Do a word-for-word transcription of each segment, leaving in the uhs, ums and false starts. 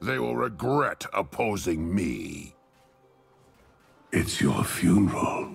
They will regret opposing me. It's your funeral.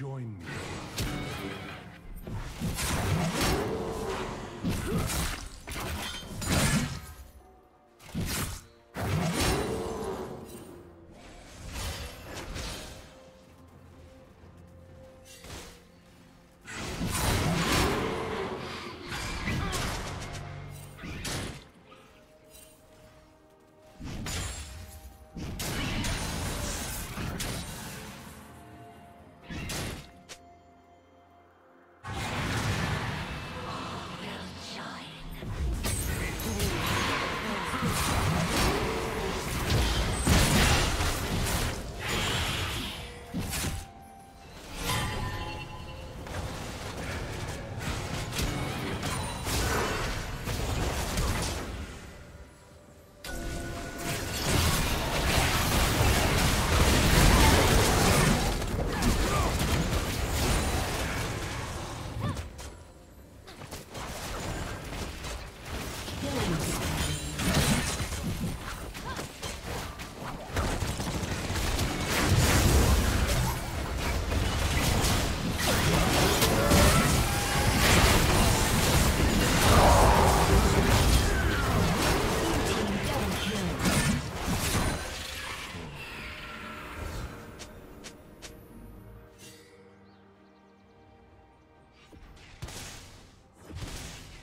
Join me.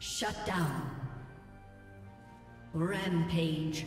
Shut down. Rampage.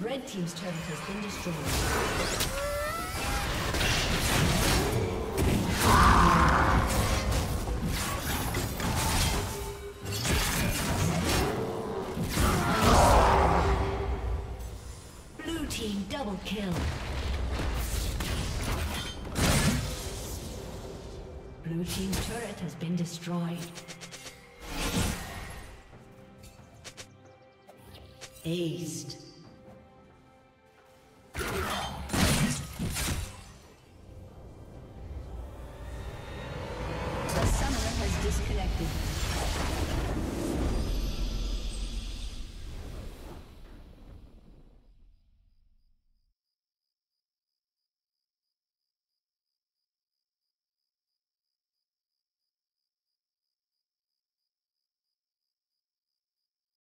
Red team's turret has been destroyed. Disconnected.